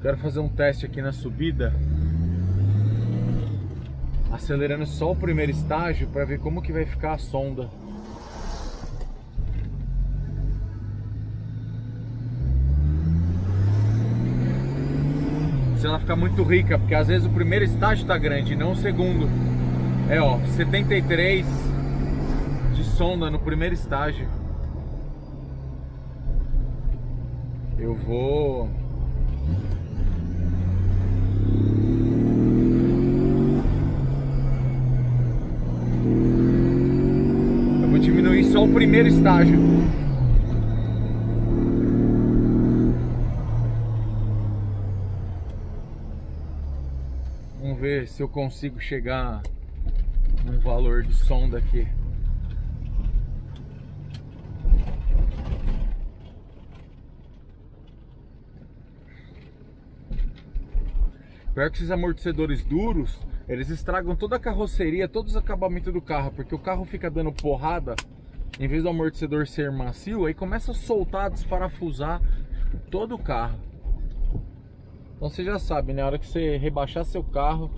Quero fazer um teste aqui na subida, acelerando só o primeiro estágio para ver como que vai ficar a sonda. Se ela ficar muito rica, porque às vezes o primeiro estágio tá grande, não o segundo. É, ó, 73 de sonda no primeiro estágio. Eu vou... diminuir só o primeiro estágio. Vamos ver se eu consigo chegar num valor de sonda aqui. Pior que esses amortecedores duros, eles estragam toda a carroceria, todos os acabamentos do carro, porque o carro fica dando porrada, em vez do amortecedor ser macio, aí começa a soltar, desparafusar todo o carro. Então você já sabe, né? A hora que você rebaixar seu carro,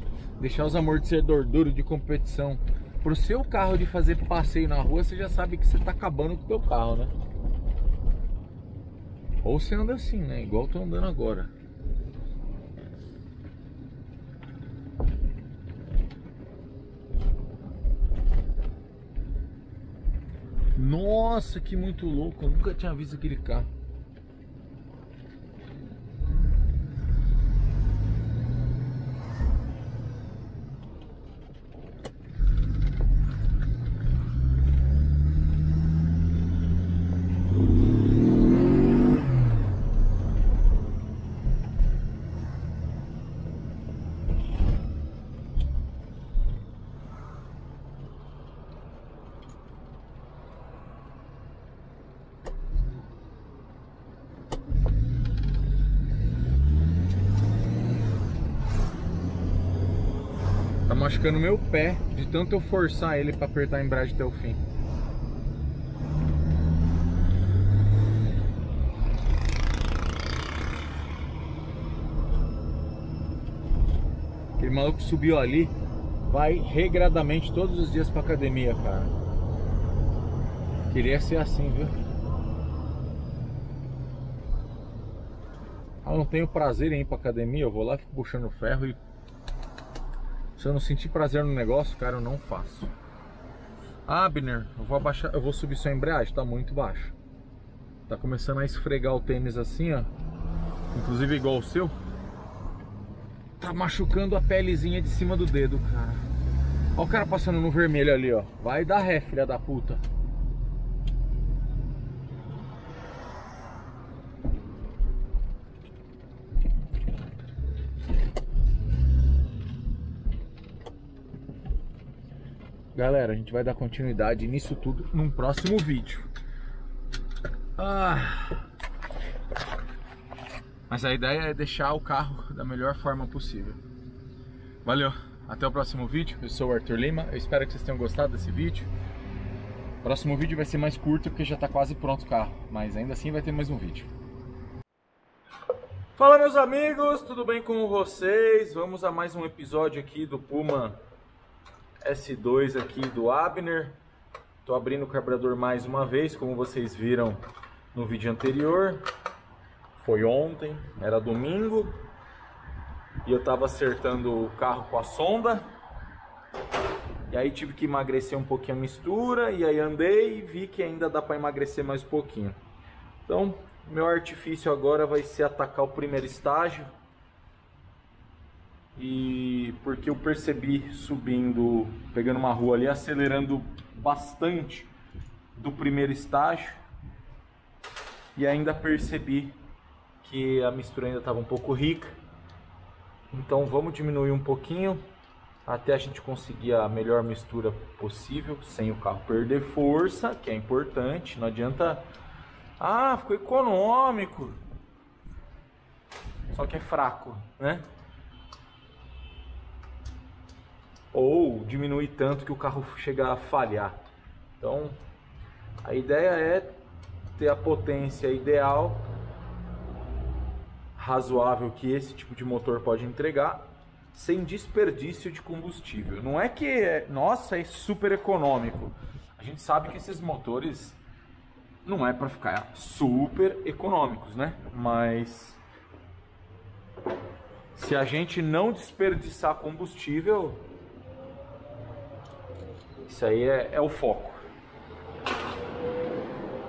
deixar os amortecedores duros de competição pro seu carro de fazer passeio na rua, você já sabe que você tá acabando com o teu carro, né? Ou você anda assim, né? Igual eu tô andando agora. Nossa, que muito louco, eu nunca tinha visto aquele carro. Machucando meu pé de tanto eu forçar ele para apertar a embreagem até o fim. Aquele maluco subiu ali, vai regradamente todos os dias para academia, cara. Queria ser assim, viu? Ah, eu não tenho prazer em ir para academia, eu vou lá, fico puxando ferro e... Se eu não sentir prazer no negócio, cara, eu não faço. Abner, eu vou abaixar, eu vou subir sua embreagem, tá muito baixo. Tá começando a esfregar o tênis assim, ó. Inclusive igual o seu. Tá machucando a pelezinha de cima do dedo, cara. Ó o cara passando no vermelho ali, ó. Vai dar ré, filha da puta. Galera, a gente vai dar continuidade nisso tudo num próximo vídeo. Mas a ideia é deixar o carro da melhor forma possível. Valeu, até o próximo vídeo. Eu sou o Arthur Lima, eu espero que vocês tenham gostado desse vídeo. O próximo vídeo vai ser mais curto porque já está quase pronto o carro, mas ainda assim vai ter mais um vídeo. Fala meus amigos, tudo bem com vocês? Vamos a mais um episódio aqui do Puma S2 aqui do Abner. Tô abrindo o carburador mais uma vez, como vocês viram no vídeo anterior. Foi ontem, era domingo. E eu tava acertando o carro com a sonda. E aí tive que emagrecer um pouquinho a mistura. E aí andei e vi que ainda dá para emagrecer mais um pouquinho. Então, meu artifício agora vai ser atacar o primeiro estágio. E porque eu percebi subindo, pegando uma rua ali, acelerando bastante do primeiro estágio. E ainda percebi que a mistura ainda estava um pouco rica. Então vamos diminuir um pouquinho até a gente conseguir a melhor mistura possível, sem o carro perder força, que é importante. Não adianta... Ah, ficou econômico! Só que é fraco, né? Ou diminuir tanto que o carro chega a falhar. Então, a ideia é ter a potência ideal razoável que esse tipo de motor pode entregar sem desperdício de combustível. Não é que é, nossa, é super econômico. A gente sabe que esses motores não é para ficar super econômicos, né? Mas se a gente não desperdiçar combustível, isso aí é o foco.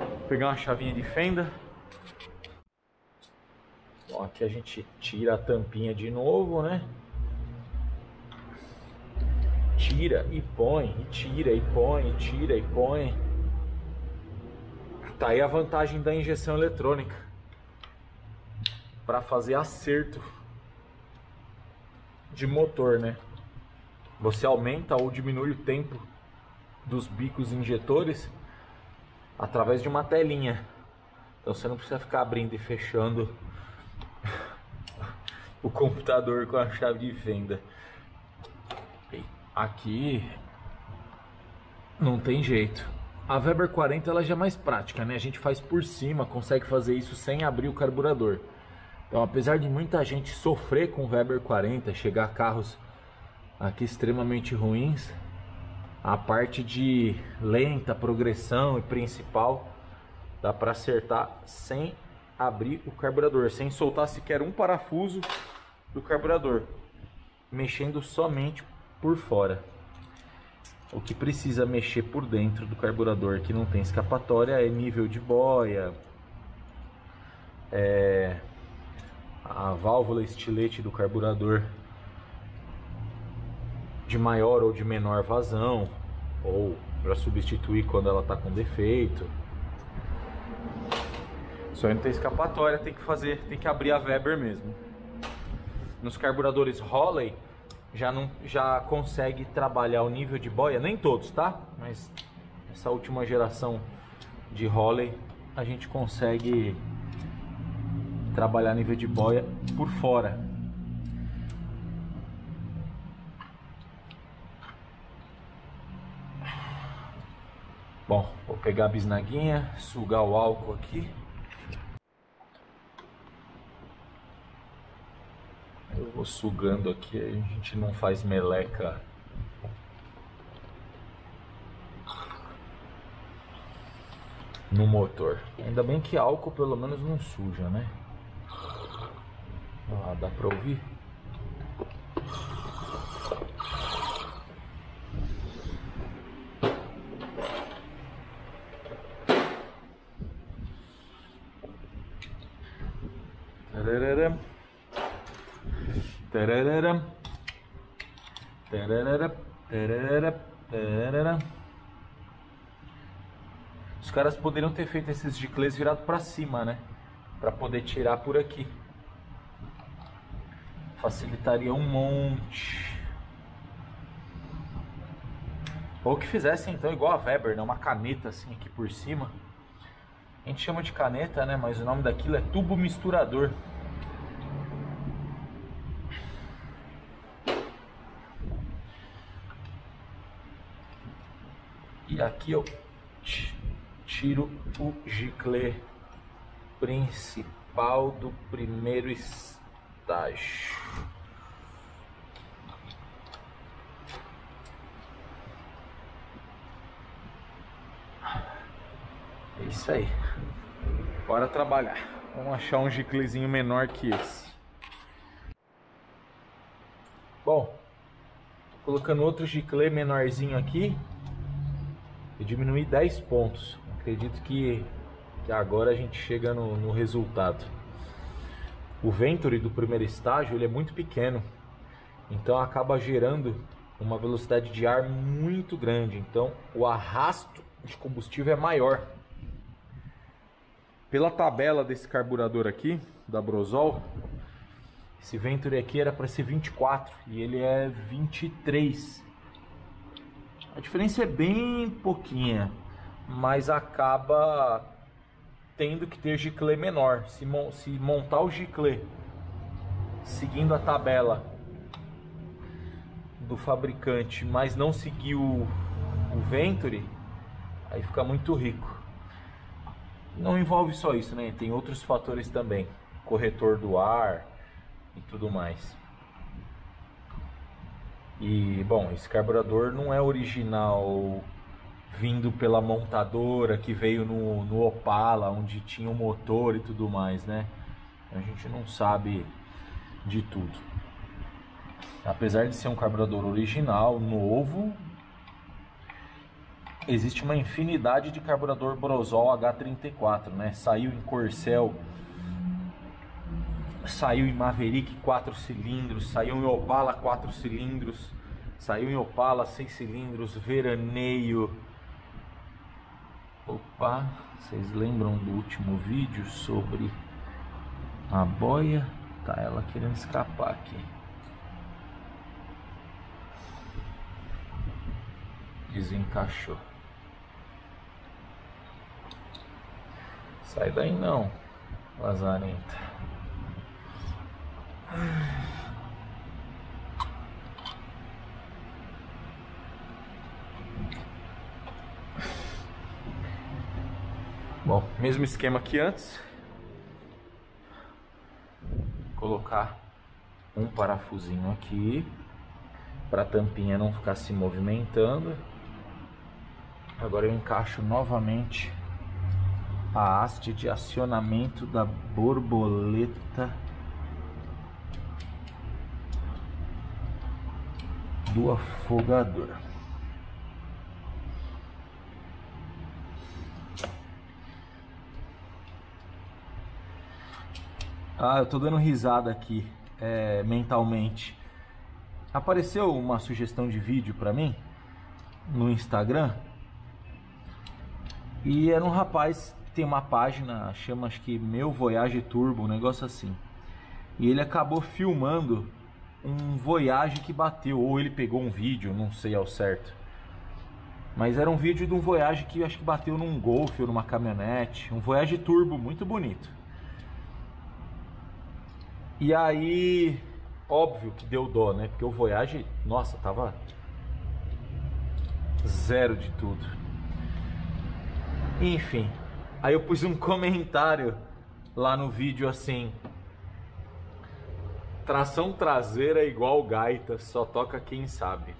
Vou pegar uma chavinha de fenda. Ó, aqui a gente tira a tampinha de novo, né? Tira e põe, e tira e põe, e tira e põe. Tá aí a vantagem da injeção eletrônica para fazer acerto de motor, né? Você aumenta ou diminui o tempo dos bicos injetores através de uma telinha. Então você não precisa ficar abrindo e fechando o computador com a chave de fenda. Aqui não tem jeito. A Weber 40 ela já é mais prática, né? A gente faz por cima, consegue fazer isso sem abrir o carburador. Então, apesar de muita gente sofrer com Weber 40, chegar a carros aqui extremamente ruins, a parte de lenta, progressão e principal dá para acertar sem abrir o carburador, sem soltar sequer um parafuso do carburador, mexendo somente por fora. O que precisa mexer por dentro do carburador, que não tem escapatória, é nível de boia, a válvula estilete do carburador de maior ou de menor vazão, ou para substituir quando ela está com defeito. Só não tem escapatória, tem que fazer, tem que abrir a Weber mesmo. Nos carburadores Holley já consegue trabalhar o nível de boia, nem todos, tá? Mas essa última geração de Holley a gente consegue trabalhar nível de boia por fora. Bom, vou pegar a bisnaguinha, sugar o álcool aqui. Eu vou sugando aqui, a gente não faz meleca. No motor. Ainda bem que álcool pelo menos não suja, né? Ah, dá pra ouvir? Tararam. Tararam. Tararam. Tararam. Tararam. Os caras poderiam ter feito esses giclês virado pra cima, né? Pra poder tirar por aqui. Facilitaria um monte. Ou que fizessem então igual a Weber, né? Uma caneta assim aqui por cima. A gente chama de caneta, né? Mas o nome daquilo é tubo misturador. E aqui eu tiro o gicle principal do primeiro estágio. É isso aí. Bora trabalhar. Vamos achar um giclezinho menor que esse. Bom, tô colocando outro gicle menorzinho aqui. Eu diminuí 10 pontos. Acredito que agora a gente chega no resultado. O Venturi do primeiro estágio ele é muito pequeno, então acaba gerando uma velocidade de ar muito grande. Então o arrasto de combustível é maior. Pela tabela desse carburador aqui, da Brosol, esse Venturi aqui era para ser 24 e ele é 23. A diferença é bem pouquinha, mas acaba tendo que ter gicle menor. Se montar o gicle seguindo a tabela do fabricante, mas não seguir o Venturi, aí fica muito rico. Não envolve só isso, né? Tem outros fatores também. corretor do ar e tudo mais. E, bom, esse carburador não é original vindo pela montadora que veio no Opala, onde tinha o motor e tudo mais, né? A gente não sabe de tudo. Apesar de ser um carburador original, novo, existe uma infinidade de carburador Brosol H34, né? Saiu em Corsel, saiu em Maverick 4 cilindros, saiu em Opala 4 cilindros, saiu em Opala 6 cilindros, Veraneio. Opa, vocês lembram do último vídeo sobre a boia? Tá ela querendo escapar aqui. Desencaixou. Sai daí não, lazarenta. Bom, mesmo esquema que antes. Colocar um parafusinho aqui para a tampinha não ficar se movimentando. Agora eu encaixo novamente a haste de acionamento da borboleta do afogador. Ah, eu tô dando risada aqui, mentalmente. Apareceu uma sugestão de vídeo pra mim no Instagram. E era um rapaz que tem uma página, chama acho que Meu Voyage Turbo, um negócio assim. E ele acabou filmando um Voyage que bateu, ou ele pegou um vídeo, não sei ao certo. Mas era um vídeo de um Voyage que acho que bateu num Golf ou numa caminhonete. Um Voyage Turbo muito bonito. E aí, óbvio que deu dó, né? Porque o Voyage, nossa, tava zero de tudo. Enfim, aí eu pus um comentário lá no vídeo assim: tração traseira é igual gaita, só toca quem sabe.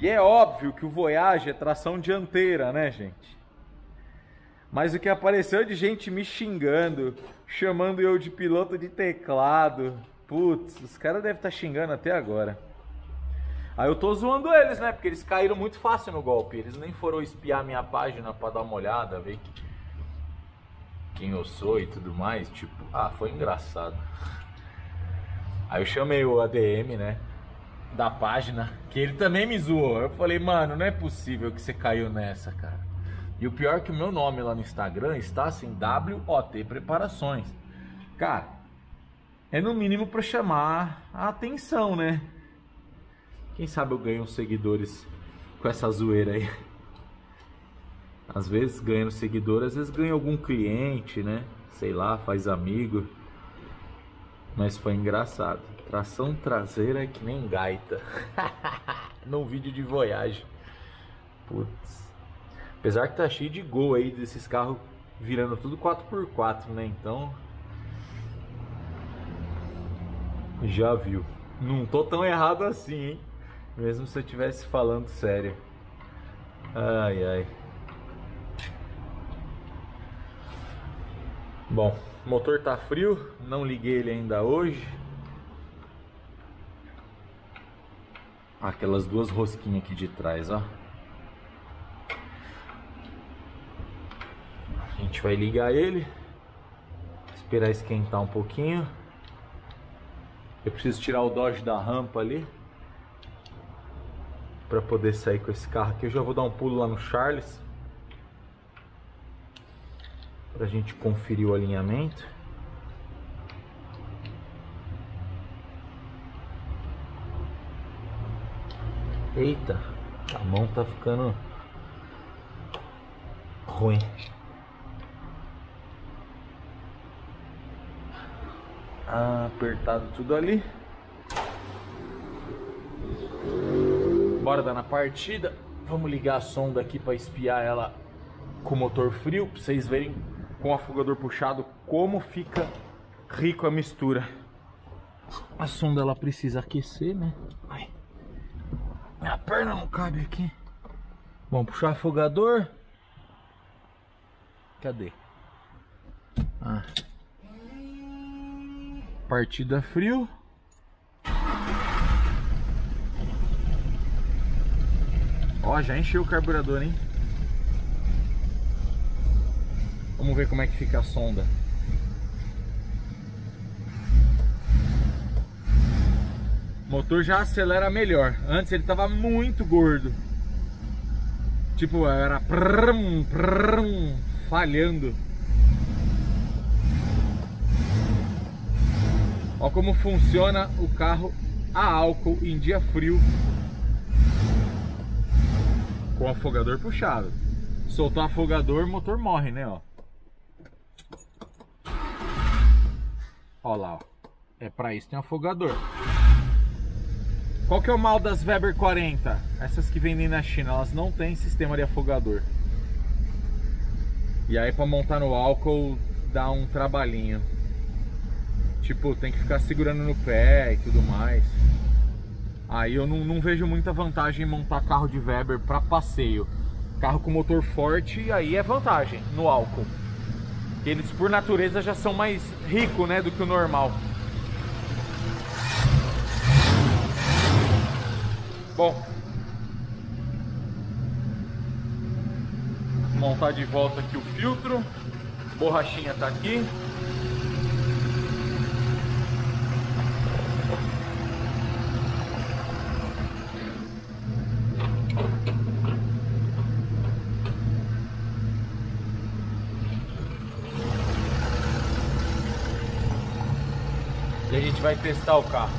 E é óbvio que o Voyage é tração dianteira, né, gente? Mas o que apareceu de gente me xingando, chamando eu de piloto de teclado. Putz, os caras devem estar xingando até agora. Aí eu tô zoando eles, né? Porque eles caíram muito fácil no golpe. Eles nem foram espiar minha página pra dar uma olhada, ver quem eu sou e tudo mais. Tipo, ah, foi engraçado. Aí eu chamei o ADM, né? Da página, que ele também me zoou. Eu falei, mano, não é possível que você caiu nessa, cara. E o pior é que o meu nome lá no Instagram está assim, W.O.T. Preparações. Cara, é no mínimo pra chamar a atenção, né? Quem sabe eu ganho uns seguidores com essa zoeira aí. Às vezes ganho seguidor, às vezes ganho algum cliente, né? Sei lá, faz amigo. Mas foi engraçado. Tração traseira é que nem gaita. Num vídeo de Voyage. Putz. Apesar que tá cheio de Gol aí, desses carros virando tudo 4x4, né? Então... já viu. Não tô tão errado assim, hein? Mesmo se eu estivesse falando sério. Ai, ai. Bom, o motor tá frio. Não liguei ele ainda hoje. Aquelas duas rosquinhas aqui de trás, ó. A gente vai ligar ele. Esperar esquentar um pouquinho. Eu preciso tirar o Dodge da rampa ali, para poder sair com esse carro aqui. Eu já vou dar um pulo lá no Charles pra gente conferir o alinhamento. Eita, a mão tá ficando ruim. Apertado tudo ali. Bora dar na partida. Vamos ligar a sonda aqui para espiar ela com o motor frio, para vocês verem com o afogador puxado como fica rico a mistura. A sonda ela precisa aquecer, né? Ai, minha perna não cabe aqui. Vamos puxar o afogador. Cadê? Ah. Partida frio. Ó, já encheu o carburador, hein? Vamos ver como é que fica a sonda. O motor já acelera melhor. Antes ele tava muito gordo. Tipo, era prum, prum, falhando. Olha como funciona o carro a álcool em dia frio. Com o afogador puxado. Soltar o afogador, o motor morre, né? Ó. Olha lá, ó. É pra isso que tem um afogador. Qual que é o mal das Weber 40? Essas que vendem na China, elas não têm sistema de afogador. E aí pra montar no álcool dá um trabalhinho. Tipo, tem que ficar segurando no pé e tudo mais. Aí eu não vejo muita vantagem em montar carro de Weber pra passeio. Carro com motor forte, aí é vantagem no álcool. Eles por natureza já são mais ricos, né, do que o normal. Bom, montar de volta aqui o filtro. Borrachinha tá aqui. E a gente vai testar o carro.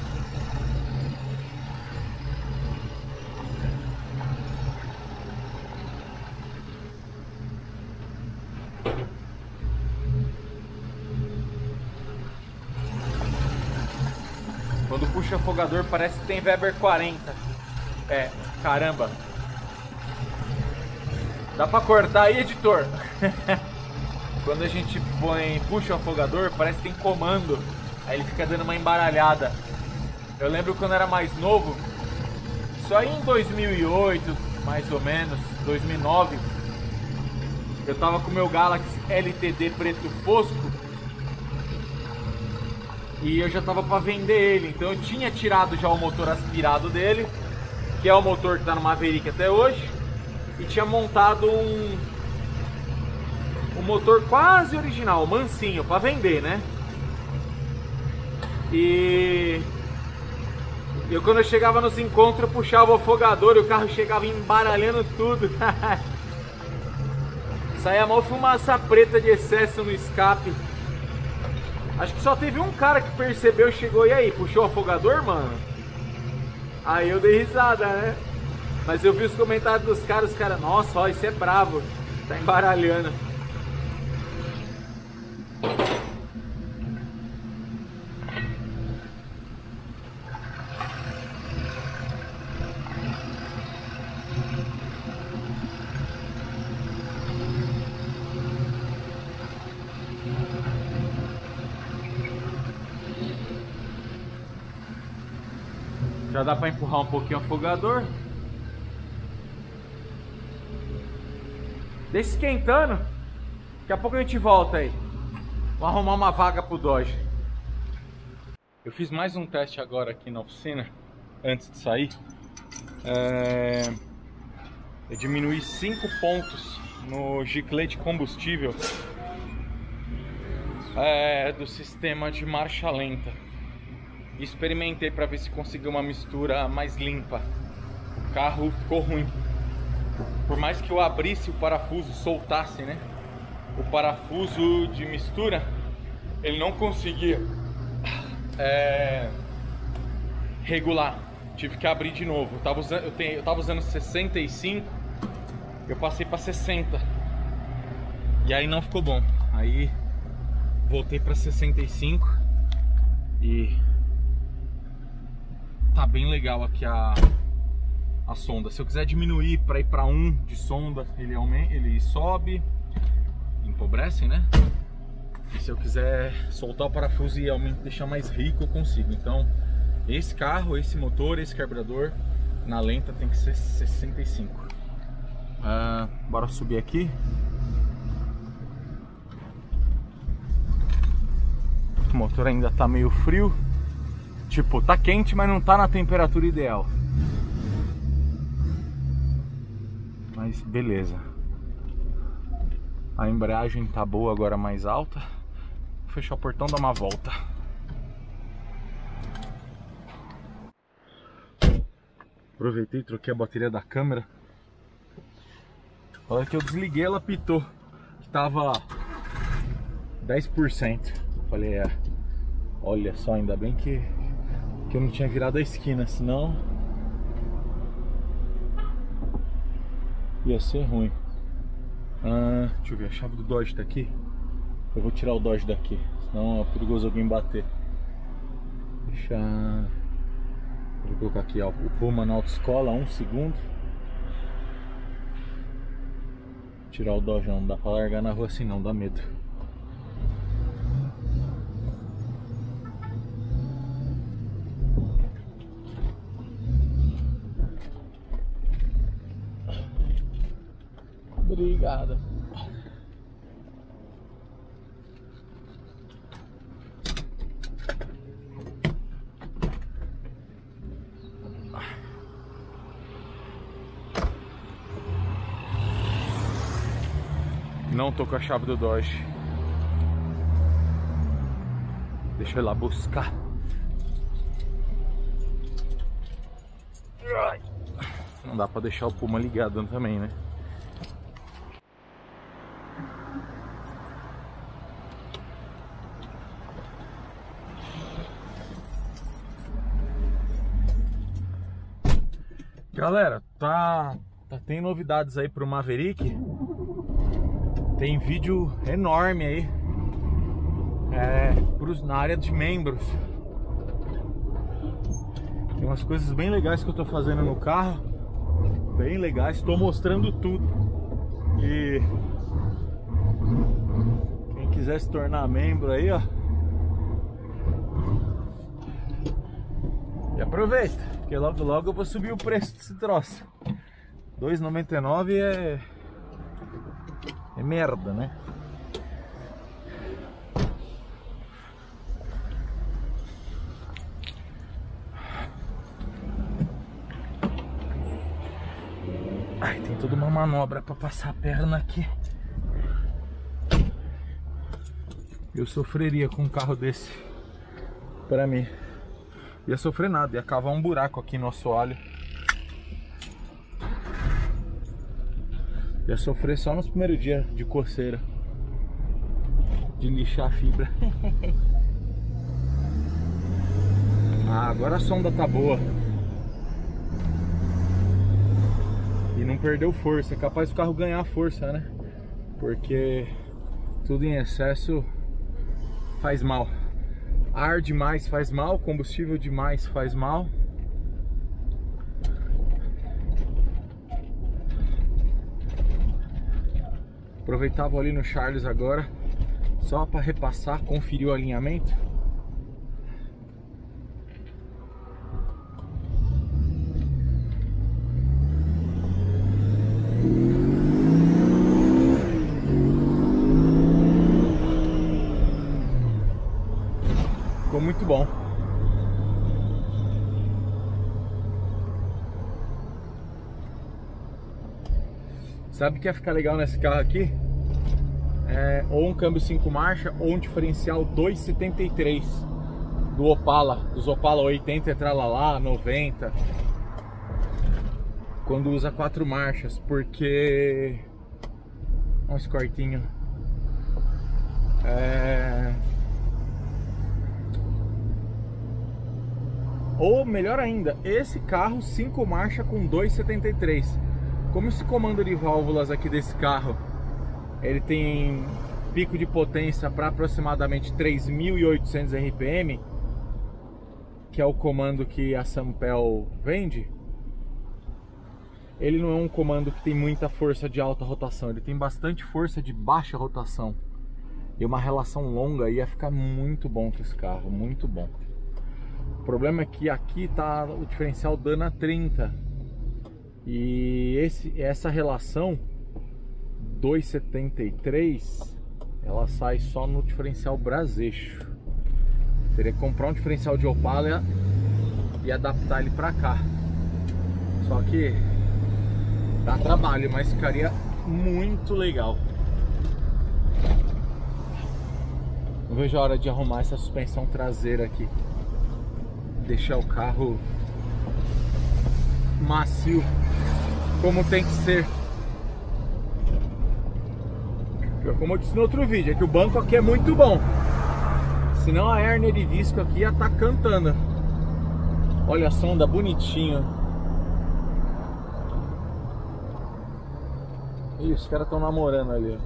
Quando puxa o afogador parece que tem Weber 40. É, caramba. Dá pra cortar aí, editor? Quando a gente puxa o afogador parece que tem comando. Aí ele fica dando uma embaralhada. Eu lembro quando era mais novo, só em 2008, mais ou menos, 2009, eu tava com o meu Galaxy LTD preto fosco. E eu já tava pra vender ele, então eu tinha tirado já o motor aspirado dele, que é o motor que tá no Maverick até hoje, e tinha montado um motor quase original, mansinho, pra vender, né? E eu quando eu chegava nos encontros, eu puxava o afogador e o carro chegava embaralhando tudo. Saía mó fumaça preta de excesso no escape. Acho que só teve um cara que percebeu, chegou e aí, puxou o afogador, mano? Aí eu dei risada, né? Mas eu vi os comentários dos caras, os caras, nossa, ó, isso é bravo, tá embaralhando. Já dá para empurrar um pouquinho o afogador. Deixa esquentando. Daqui a pouco a gente volta aí. Vou arrumar uma vaga pro Dodge. Eu fiz mais um teste agora aqui na oficina, antes de sair. Eu diminuí 5 pontos no giclete de combustível do sistema de marcha lenta. Experimentei para ver se conseguiu uma mistura mais limpa. O carro ficou ruim. Por mais que eu abrisse o parafuso, soltasse, né? O parafuso de mistura, ele não conseguia regular. Tive que abrir de novo. Eu tava usando 65, eu passei para 60. E aí não ficou bom. Aí voltei para 65 e... Tá bem legal aqui a sonda. Se eu quiser diminuir para ir para 1 de sonda, ele sobe, empobrece, né? E se eu quiser soltar o parafuso e deixar mais rico, eu consigo. Então, esse carro, esse motor, esse carburador, na lenta tem que ser 65. Bora subir aqui. O motor ainda tá meio frio. Tipo, tá quente, mas não tá na temperatura ideal. Mas beleza. A embreagem tá boa, agora mais alta. Vou fechar o portão e dar uma volta. Aproveitei e troquei a bateria da câmera. A hora que eu desliguei, ela pitou. Tava 10%. Falei, olha só, ainda bem que eu não tinha virado a esquina, senão ia ser ruim. Deixa eu ver, a chave do Dodge tá aqui. Eu vou tirar o Dodge daqui, senão é perigoso alguém bater. Deixa... Vou colocar aqui, ó, o Puma na autoescola, 1 segundo. Tirar o Dodge, não dá pra largar na rua assim não, dá medo. Obrigada. Não tô com a chave do Dodge. Deixa eu ir lá buscar. Não dá pra deixar o Puma ligado também, né? Galera, tá tem novidades aí pro Maverick. Tem vídeo enorme aí na área de membros. Tem umas coisas bem legais que eu tô fazendo no carro. Bem legais, tô mostrando tudo. E quem quiser se tornar membro aí, ó, e aproveita, porque logo logo eu vou subir o preço desse troço. R$2,99 é merda, né? Ai, tem toda uma manobra pra passar a perna aqui. Eu sofreria com um carro desse pra mim. Ia sofrer nada, ia cavar um buraco aqui no assoalho. Ia sofrer só nos primeiros dias de coceira, de lixar a fibra. Ah, agora a sonda tá boa. E não perdeu força, é capaz do carro ganhar força, né? Porque tudo em excesso faz mal. Ar demais faz mal, combustível demais faz mal. Aproveitava ali no Charles agora, só para repassar, conferir o alinhamento. Muito bom. Sabe o que ia ficar legal nesse carro aqui? Ou um câmbio 5 marchas ou um diferencial 2.73 do Opala, dos Opala 80 tralalá, 90, quando usa 4 marchas, porque um escortinho Ou melhor ainda, esse carro 5 marcha com 2.73. Como esse comando de válvulas aqui desse carro, ele tem pico de potência para aproximadamente 3.800 RPM, que é o comando que a Sampel vende. Ele não é um comando que tem muita força de alta rotação, ele tem bastante força de baixa rotação. e uma relação longa, ia ficar muito bom com esse carro, muito bom. O problema é que aqui tá o diferencial Dana 30 e essa relação 2,73 ela sai só no diferencial Brasseixo. Teria que comprar um diferencial de Opala e adaptar ele pra cá. Só que dá trabalho, mas ficaria muito legal. Não vejo a hora de arrumar essa suspensão traseira aqui, deixar o carro macio como tem que ser. Como eu disse no outro vídeo, é que o banco aqui é muito bom, senão a hérnia de disco aqui ia estar cantando. Olha a sonda, bonitinho. Ih, os caras estão namorando ali.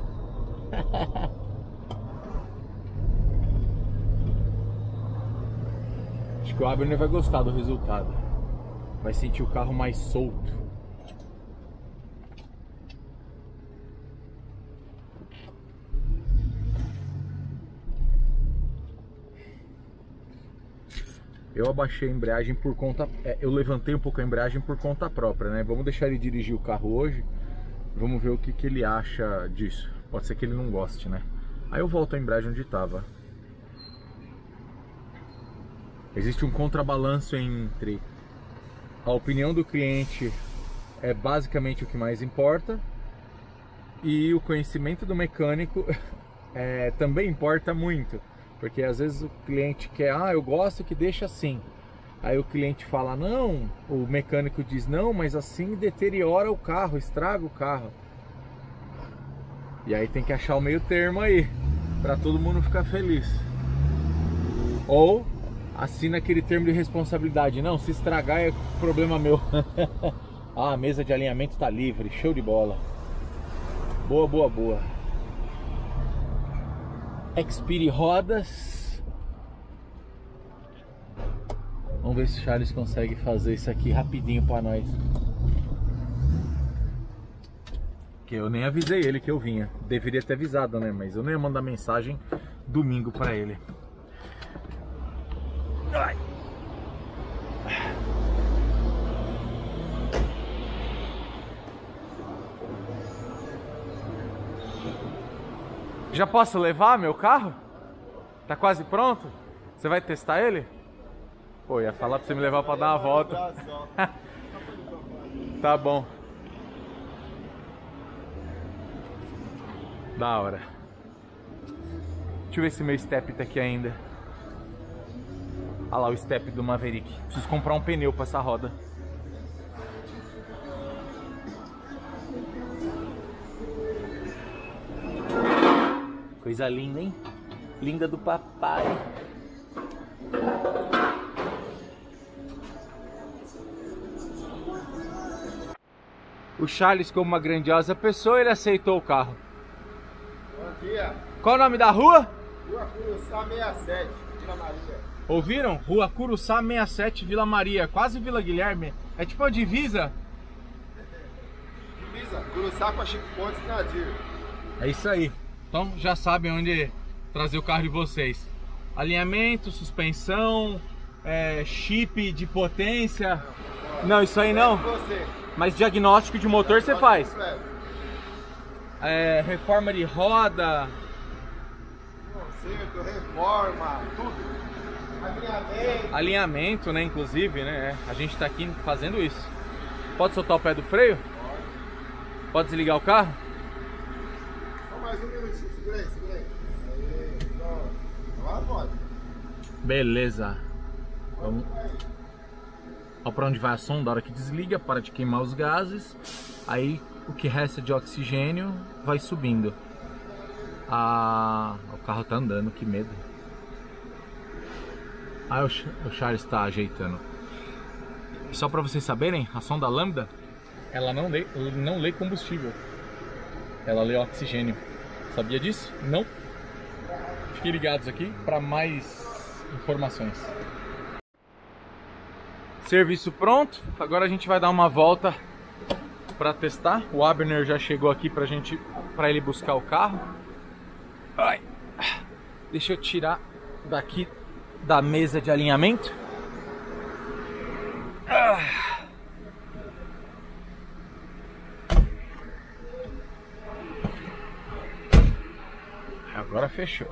Acho que o Abner vai gostar do resultado, vai sentir o carro mais solto. Eu abaixei a embreagem por conta... eu levantei um pouco a embreagem por conta própria, né? Vamos deixar ele dirigir o carro hoje. Vamos ver o que ele acha disso. Pode ser que ele não goste, né? Aí eu volto a embreagem onde estava. Existe um contrabalanço entre... a opinião do cliente é basicamente o que mais importa. E o conhecimento do mecânico também importa muito. Porque às vezes o cliente quer, ah, eu gosto que deixa assim. Aí o cliente fala não, o mecânico diz não, mas assim deteriora o carro, estraga o carro. E aí tem que achar o meio termo aí, para todo mundo ficar feliz. Ou assina aquele termo de responsabilidade, não, se estragar é problema meu. Ah, a mesa de alinhamento tá livre, show de bola. Boa, boa, boa. Xperia rodas. Vamos ver se o Charles consegue fazer isso aqui rapidinho para nós. Que eu nem avisei ele que eu vinha. Deveria ter avisado, né? Mas eu não ia mandar mensagem domingo para ele. Ai. Já posso levar meu carro? Tá quase pronto? Você vai testar ele? Pô, ia falar pra você me levar pra dar uma volta. Tá bom. Da hora. Deixa eu ver se meu step tá aqui ainda. Olha lá o step do Maverick. Preciso comprar um pneu pra essa roda. Coisa linda, hein? Linda do papai. O Charles, como uma grandiosa pessoa, ele aceitou o carro. Bom dia. Qual o nome da rua? Rua Curuçá 67, Vila Maria. Ouviram? Rua Curuçá 67, Vila Maria. Quase Vila Guilherme. É tipo uma divisa? Divisa. Curuçá com a Chico Pontes e Nadir. É isso aí. Então já sabem onde trazer o carro de vocês. Alinhamento, suspensão, chip de potência. Não, isso aí não. Mas diagnóstico de motor você faz. Reforma de roda. Conserto, reforma, tudo. Alinhamento. Alinhamento, né? Inclusive, né? A gente tá aqui fazendo isso. Pode soltar o pé do freio? Pode. Pode desligar o carro? Mais um minutinho, segura aí, segura aí. Agora pode. Beleza. Vamos. Olha pra onde vai a sonda, a hora que desliga, para de queimar os gases. Aí o que resta de oxigênio vai subindo. Ah, o carro tá andando, que medo. Aí o Charles tá ajeitando. Só pra vocês saberem, a sonda lambda, ela não lê combustível. Ela lê oxigênio. Sabia disso? Não? Fiquem ligados aqui para mais informações. Serviço pronto. Agora a gente vai dar uma volta para testar. O Abner já chegou aqui para ele buscar o carro. Ai. Deixa eu tirar daqui da mesa de alinhamento. Agora fechou.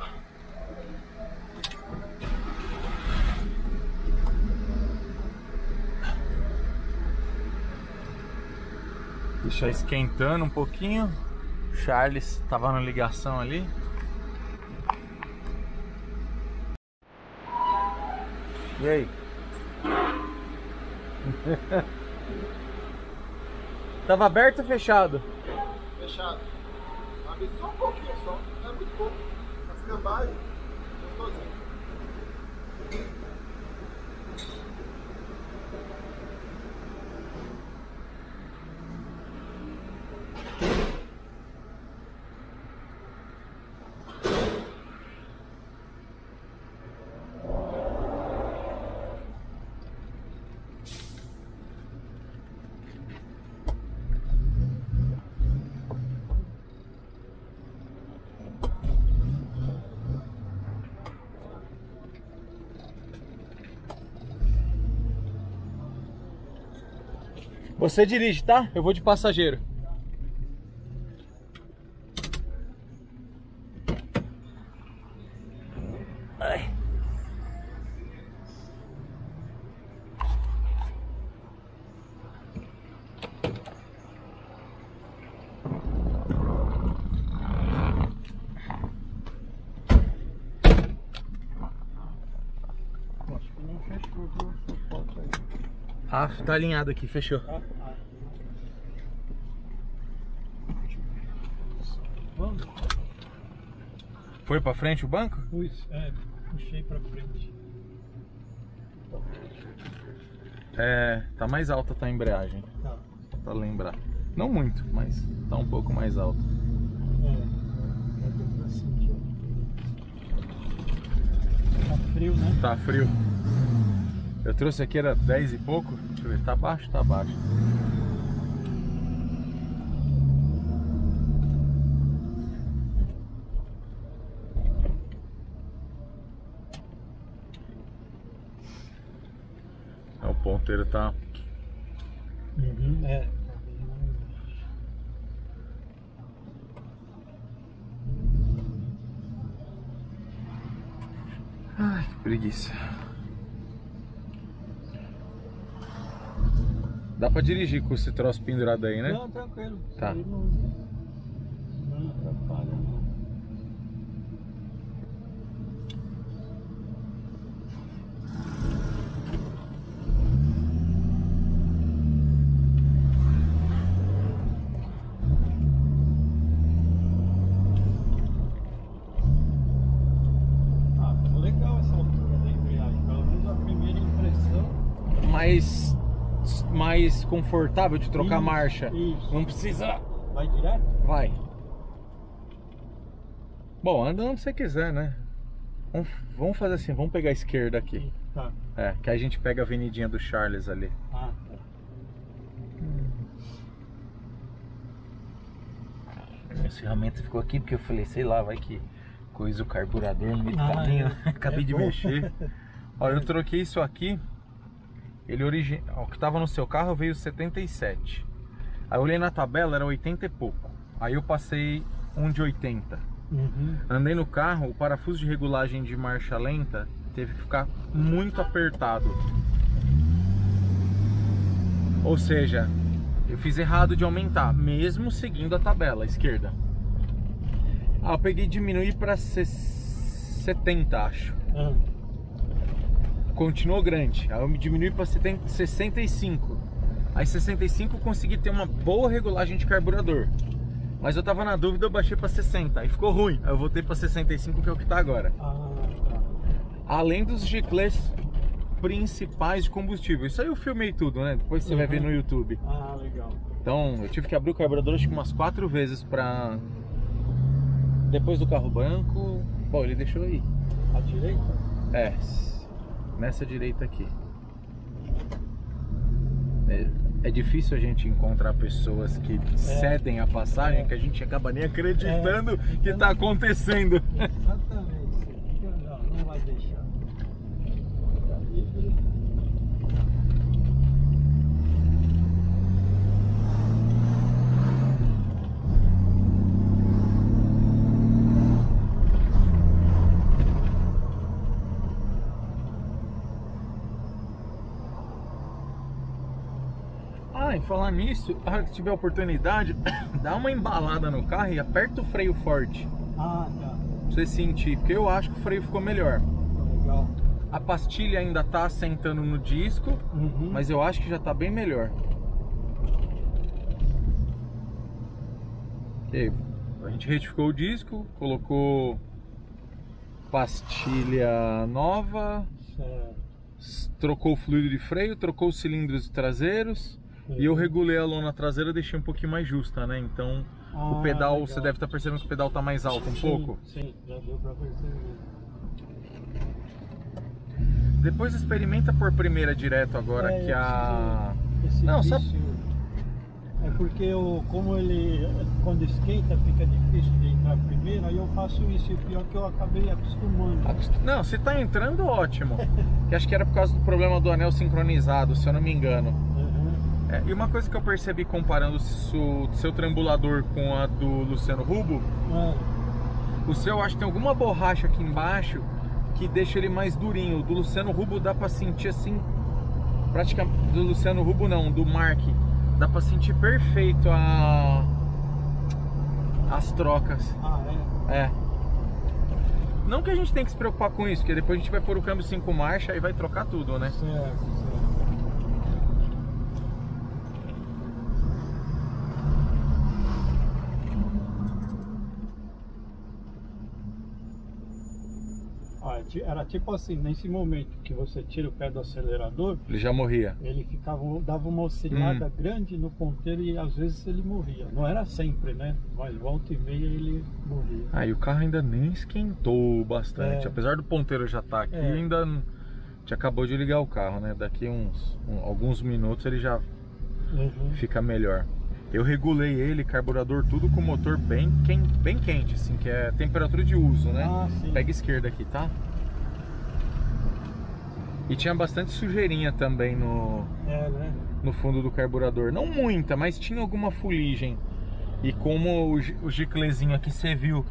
Deixar esquentando um pouquinho. O Charles estava na ligação ali. E aí? Tava aberto ou fechado? Fechado. Abre só um pouquinho só, não é muito pouco. As cambagens, gostosinho. Você dirige, tá? Eu vou de passageiro. Ai. Ah, tá alinhado aqui, fechou. Foi pra frente o banco? É, puxei pra frente. É, tá mais alta a embreagem. Tá. Pra lembrar. Não muito, mas tá um pouco mais alta. Tá frio, né? Tá frio. Eu trouxe aqui, era 10 e pouco. Deixa eu ver, tá baixo? Tá baixo. O ponteiro tá... Uhum, é. Ai, que preguiça. Dá pra dirigir com esse troço pendurado aí, né? Não, tranquilo. Tá. Não atrapalha, não. Mais confortável de trocar isso, marcha. Isso. Não precisa. Vai direto? Vai. Bom, anda onde você quiser, né? Vamos fazer assim, vamos pegar a esquerda aqui. Tá. É, que a gente pega a avenidinha do Charles ali. Ah, tá. Minha ferramenta ficou aqui porque eu falei, sei lá, vai que coisa o carburador no meio do caminho. Acabei de mexer. Olha, eu troquei isso aqui. Ele o que estava no seu carro veio 77. Aí eu olhei na tabela, era 80 e pouco. Aí eu passei um de 80. Uhum. Andei no carro, o parafuso de regulagem de marcha lenta teve que ficar muito apertado. Ou seja, eu fiz errado de aumentar, mesmo seguindo a tabela à esquerda. Ah, eu peguei e diminuí para 70, acho. Uhum. Continuou grande, aí eu me diminui para 65. Aí 65 eu consegui ter uma boa regulagem de carburador. Mas eu tava na dúvida, eu baixei para 60. Aí ficou ruim, aí eu voltei para 65, que é o que tá agora. Além dos giclês principais de combustível. Isso aí eu filmei tudo, né? Depois você vai ver no YouTube. Ah, legal. Então eu tive que abrir o carburador acho que umas 4 vezes pra... Depois do carro branco... Bom, ele deixou aí. À direita? É. Nessa direita aqui. É difícil a gente encontrar pessoas que cedem a passagem, que a gente acaba nem acreditando que está acontecendo. Exatamente. Ah, em falar nisso, a hora que tiver oportunidade, dá uma embalada no carro e aperta o freio forte. Ah, tá. Pra você sentir, porque eu acho que o freio ficou melhor. Legal. A pastilha ainda tá assentando no disco, uhum, mas eu acho que já tá bem melhor. Ok, a gente retificou o disco, colocou pastilha nova, certo, trocou o fluido de freio, trocou os cilindros traseiros, sim, e eu regulei a lona traseira, deixei um pouquinho mais justa, né? Então o pedal, legal, você deve estar percebendo que o pedal tá mais alto um sim, pouco. Sim, já deu pra perceber. Depois experimenta por primeira direto agora, que a... Não, sabe... É porque eu, como ele, quando esquenta, fica difícil de entrar primeiro, aí eu faço isso, e pior que eu acabei acostumando. Não, você tá entrando ótimo, que acho que era por causa do problema do anel sincronizado, se eu não me engano. Uhum. É, e uma coisa que eu percebi comparando o seu trambulador com a do Luciano Rubo, é, o seu, acho que tem alguma borracha aqui embaixo, que deixa ele mais durinho. Do Luciano Rubo dá pra sentir assim, praticamente, do Luciano Rubo não, do Mark, dá pra sentir perfeito as trocas. Ah, é? É. Não que a gente tem que se preocupar com isso, porque depois a gente vai pôr o câmbio 5 marchas e vai trocar tudo, né? Certo, certo. Era tipo assim, nesse momento que você tira o pé do acelerador, ele já morria. Ele ficava, dava uma oscilada grande no ponteiro e às vezes ele morria. Não era sempre, né? Mas volta e meia ele morria. Ah, e o carro ainda nem esquentou bastante. É. Apesar do ponteiro já estar aqui, ainda te acabou de ligar o carro, né? Daqui alguns minutos ele já fica melhor. Eu regulei ele, carburador, tudo com o motor bem quente, assim, que é temperatura de uso, né? Ah, sim. Pega esquerda aqui, tá? E tinha bastante sujeirinha também né? No fundo do carburador. Não muita, mas tinha alguma fuligem. E como o giclezinho aqui, você viu,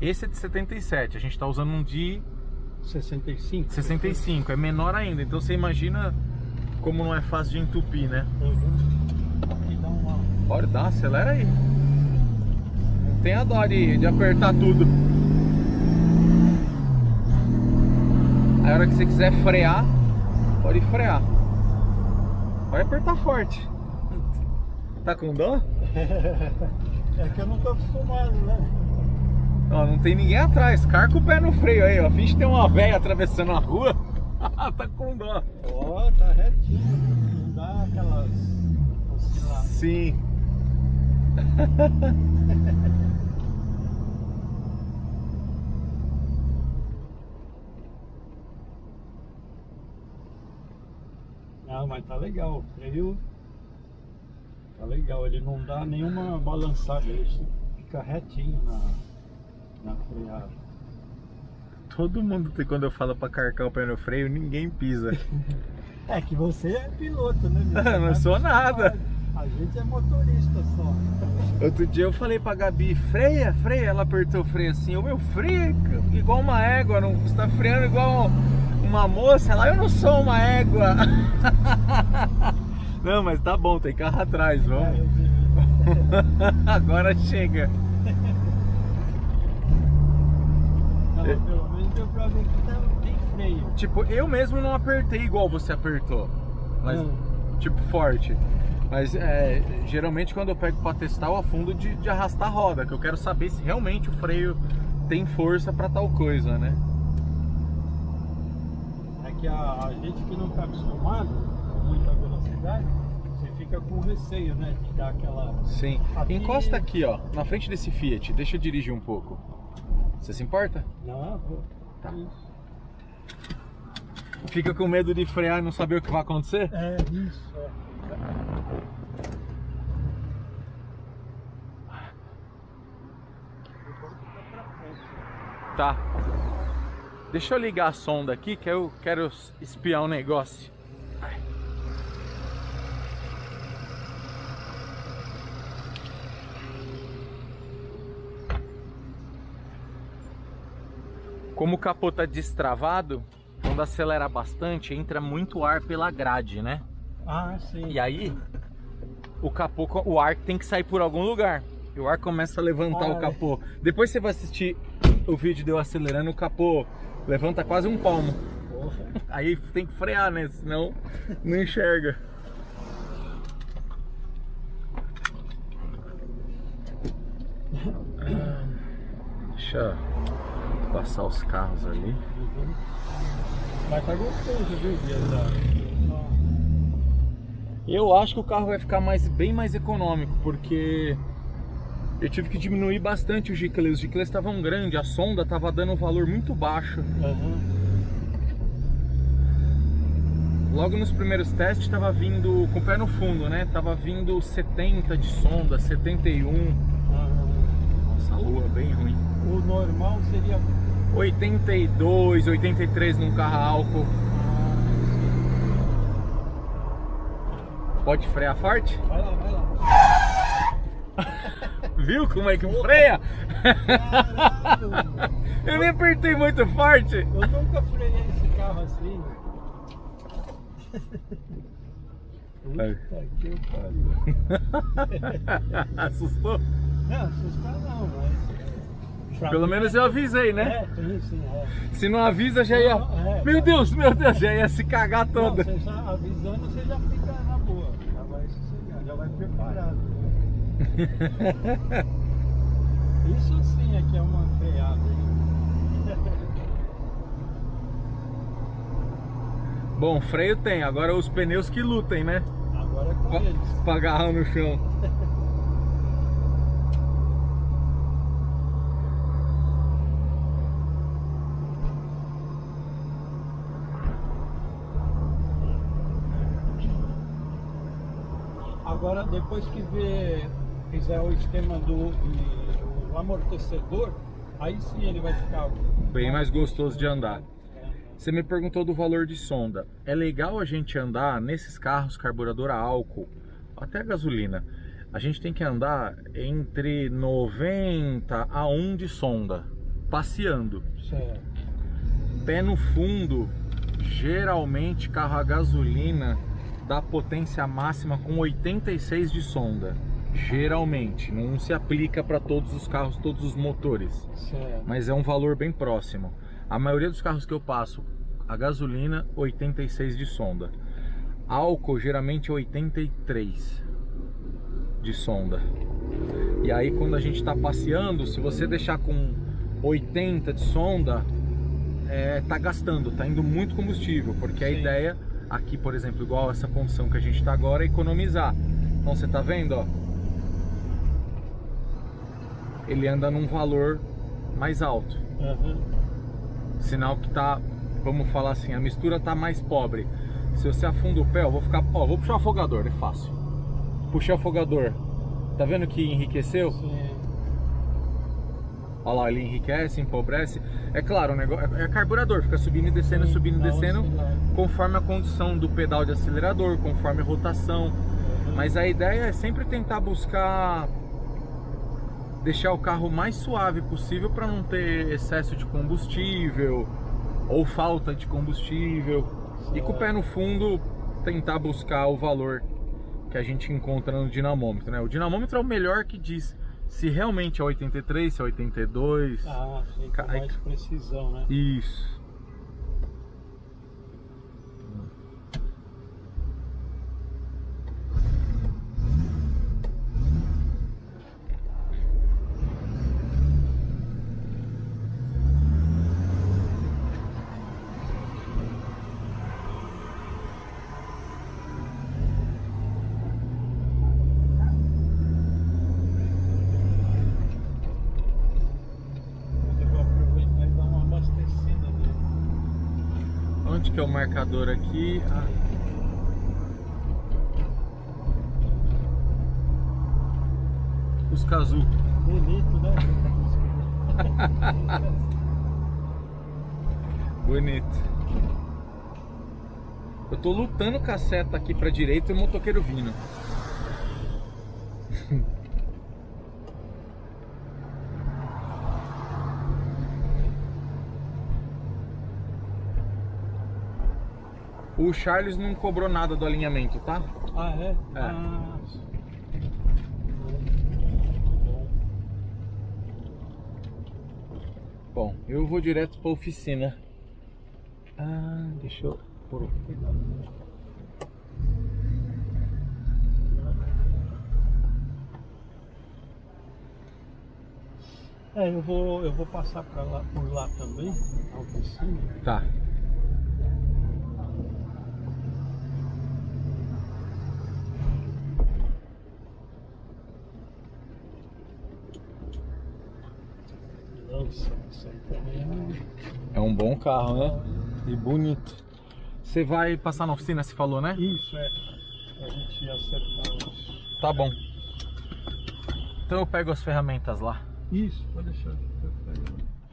esse é de 77, a gente tá usando um de... 65. 65, é menor ainda, então você imagina como não é fácil de entupir, né? Uhum. Bora, dá, acelera aí. Não tem a dó de apertar tudo. Aí a hora que você quiser frear, pode frear. Vai apertar forte. Tá com dó? É que eu não tô acostumado, né? Ó, não tem ninguém atrás. Carca o pé no freio aí, ó. Finge que tem uma velha atravessando a rua. Tá com dó. Ó, tá retinho. Não dá aquelas... Sim. Não, mas tá legal, o freio tá legal, ele não dá nenhuma balançada, ele fica retinho na freada. Todo mundo, quando eu falo pra carcar o pé no freio, ninguém pisa. É que você é piloto, né? Você não sou nada. A gente é motorista só. Outro dia eu falei pra Gabi, freia, freia. Ela apertou o freio assim, eu freio igual uma égua, não está freando igual uma moça. Ela, eu não sou uma égua. Não, mas tá bom, tem carro atrás, vamos. Agora chega. Não, pelo menos deu pra ver que tá bem freio. Tipo, eu mesmo não apertei igual você apertou, mas tipo forte. Mas geralmente quando eu pego para testar eu afundo de arrastar a roda, que eu quero saber se realmente o freio tem força para tal coisa, né? É que a gente que não está acostumado com muita velocidade, você fica com receio, né? De dar aquela... Sim. Aqui... Encosta aqui, ó, na frente desse Fiat, deixa eu dirigir um pouco. Você se importa? Não, vou. Tá. Isso. Fica com medo de frear e não saber o que vai acontecer? É, isso, Tá. Deixa eu ligar a sonda aqui, que eu quero espiar um negócio. Ai. Como o capô tá destravado, quando acelera bastante, entra muito ar pela grade, né? Ah, sim. E aí, o capô, o ar tem que sair por algum lugar. E o ar começa a levantar o capô. Depois você vai assistir o vídeo de eu acelerando, o capô levanta quase um palmo. Porra. Aí tem que frear, né? Senão não enxerga. Deixa eu passar os carros ali. Mas tá gostoso, viu? Eu acho que o carro vai ficar bem mais econômico, porque eu tive que diminuir bastante os giclês. Os giclês estavam grandes, a sonda estava dando um valor muito baixo. Uhum. Logo nos primeiros testes estava vindo, com o pé no fundo, né? Tava vindo 70 de sonda, 71. Nossa, a lua bem ruim. O normal seria 82, 83 num carro álcool. Pode frear forte? Vai lá, vai lá. Viu como é que freia? Caramba. Eu nem apertei muito forte. Eu nunca freiei esse carro assim. Puta que pariu. Assustou? Não, assustar não, mas... Pelo menos eu avisei, né? É, sim, sim, é. Se não avisa, já ia... meu Deus, já ia se cagar toda. Não, você já avisando, você já fica na boa. Já vai preparado. Isso sim aqui é uma freada, hein? Bom, freio tem, agora os pneus que lutem, né? Agora é com eles. Pra agarrar no chão. Agora depois que fizer o esquema do amortecedor, aí sim ele vai ficar bem mais gostoso de andar. Você me perguntou do valor de sonda. É legal a gente andar nesses carros, carburador a álcool, até a gasolina. A gente tem que andar entre 90 a 1 de sonda, passeando. Certo. Pé no fundo, geralmente carro a gasolina dá potência máxima com 86 de sonda. Geralmente, não se aplica para todos os carros, todos os motores, certo. Mas é um valor bem próximo. A maioria dos carros que eu passo, a gasolina, 86 de sonda. Álcool, geralmente 83 de sonda. E aí quando a gente está passeando, se você deixar com 80 de sonda, tá gastando, tá indo muito combustível. Porque a ideia, aqui por exemplo, igual essa condição que a gente está agora, é economizar. Então você tá vendo, ó, ele anda num valor mais alto. Uhum. Sinal que tá, vamos falar assim, a mistura tá mais pobre. Se você afunda o pé, eu vou ficar, ó, vou puxar o afogador, é fácil. Puxei o afogador, tá vendo que enriqueceu? Sim. Olha lá, ele enriquece, empobrece. É claro, o negócio é carburador, fica subindo e descendo, sim, subindo e descendo, conforme a condição do pedal de acelerador, conforme a rotação. Uhum. Mas a ideia é sempre tentar buscar deixar o carro mais suave possível para não ter excesso de combustível ou falta de combustível, certo. E com o pé no fundo tentar buscar o valor que a gente encontra no dinamômetro, né? O dinamômetro é o melhor que diz se realmente é 83, se é 82. Ah, tem mais precisão, né? Isso. Que é o marcador aqui. Ah. Os Kazu. Bonito, né? Bonito. Eu tô lutando com a seta aqui pra direita e o motoqueiro vindo. O Charles não cobrou nada do alinhamento, tá? Ah, é? É. Ah. Bom, eu vou direto pra oficina. Ah, deixa eu pôr o cuidado. É, eu vou passar pra lá, por lá também, a oficina. Tá. Nossa, isso aí também é um bom carro, né? E bonito. Você vai passar na oficina, você falou, né? Isso, é. A gente ia acertar os... Tá bom. Então eu pego as ferramentas lá. Isso, pode deixar.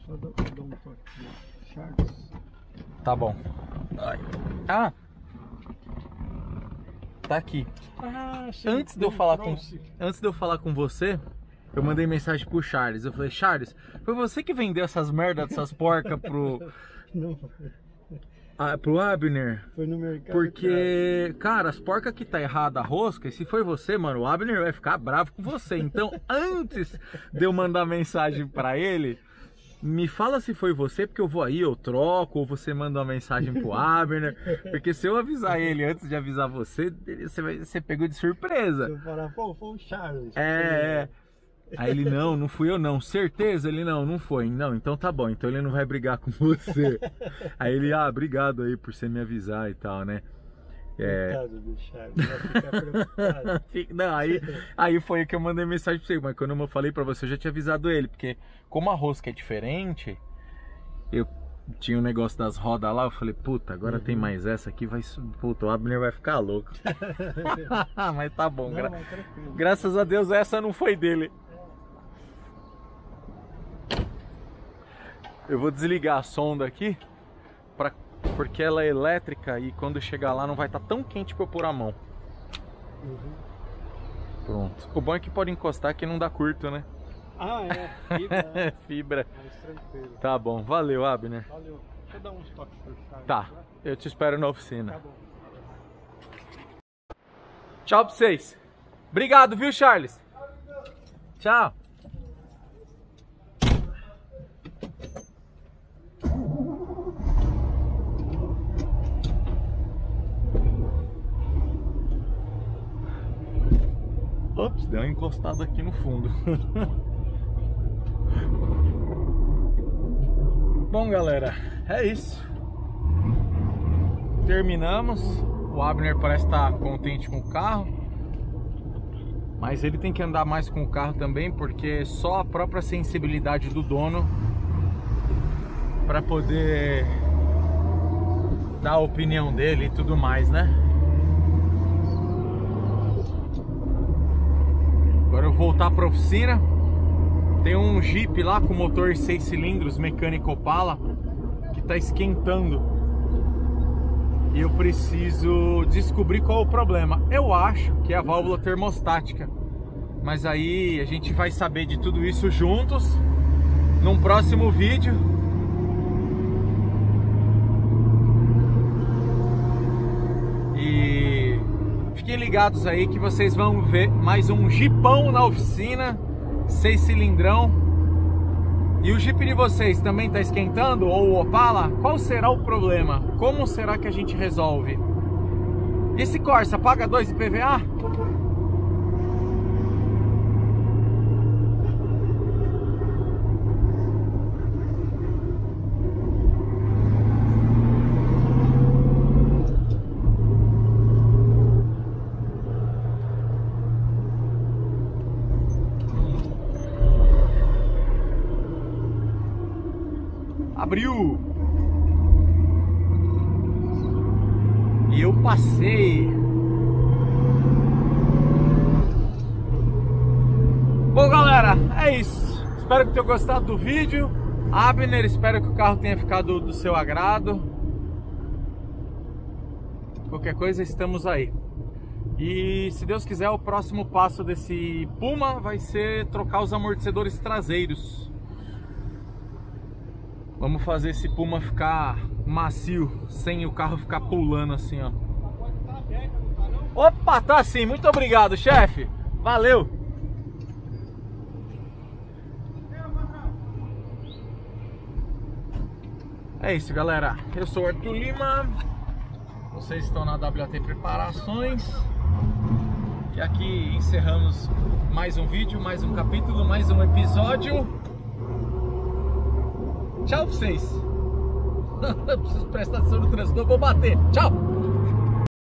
Só dá um toque. Charles. Tá bom. Ai. Ah! Tá aqui. Ah, antes de eu falar com você, eu mandei mensagem pro Charles. Eu falei, Charles, foi você que vendeu essas merdas dessas porcas pro... Não. Ah, pro Abner? Foi no mercado. Porque, cara, as porcas que tá errada a rosca, e se foi você, mano, o Abner vai ficar bravo com você. Então, antes de eu mandar mensagem pra ele, me fala se foi você, porque eu vou aí, eu troco, ou você manda uma mensagem pro Abner. Porque se eu avisar ele antes de avisar você, você pegou de surpresa. Eu falar, pô, foi o Charles. É, é. Aí ele, não, não fui eu não, certeza? Ele, não, não foi. Não, então tá bom, então ele não vai brigar com você. Aí ele, ah, obrigado aí por você me avisar e tal, né? É... Coitado do Charles, vai ficar preocupado. Não, aí foi que eu mandei mensagem pra você, mas quando eu falei pra você, eu já tinha avisado ele, porque como a rosca é diferente, eu tinha um negócio das rodas lá, eu falei, puta, agora tem mais essa aqui, vai, puta, o Abner vai ficar louco. Mas tá bom, não, mas tranquilo. Graças a Deus essa não foi dele. Eu vou desligar a sonda aqui, porque ela é elétrica e quando chegar lá não vai estar tão quente para eu pôr a mão. Uhum. Pronto. O bom é que pode encostar que não dá curto, né? Ah, é. Fibra. Fibra. Mais tranquilo. Tá bom. Valeu, Abner. Valeu. Deixa eu dar uns toques pro Charles. Tá. Eu te espero na oficina. Tá bom. Tchau pra vocês. Obrigado, viu, Charles? Tchau. Ops, deu uma encostada aqui no fundo. Bom, galera, é isso. Terminamos. O Abner parece estar contente com o carro, mas ele tem que andar mais com o carro também, porque só a própria sensibilidade do dono para poder dar a opinião dele e tudo mais, né? Agora eu vou voltar para a oficina. Tem um Jeep lá com motor 6 cilindros, mecânico Opala, que tá esquentando. E eu preciso descobrir qual é o problema. Eu acho que é a válvula termostática. Mas aí a gente vai saber de tudo isso juntos num próximo vídeo. E fiquem ligados aí que vocês vão ver mais um Jeepão na oficina, 6 cilindrão. E o Jeep de vocês também está esquentando? Ou o Opala? Qual será o problema? Como será que a gente resolve? Esse Corsa paga 2 IPVA? Abriu. E eu passei. Bom, galera, é isso. Espero que tenham gostado do vídeo. Abner, espero que o carro tenha ficado do seu agrado. Qualquer coisa, estamos aí. E se Deus quiser, o próximo passo desse Puma vai ser trocar os amortecedores traseiros. Vamos fazer esse Puma ficar macio, sem o carro ficar pulando assim, ó. Opa, tá sim, muito obrigado, chefe. Valeu. É isso, galera. Eu sou o Arthur Lima. Vocês estão na W.O.T. Preparações. E aqui encerramos mais um vídeo, mais um capítulo, mais um episódio. Tchau pra vocês. Eu preciso prestar atenção no trânsito, não vou bater. Tchau.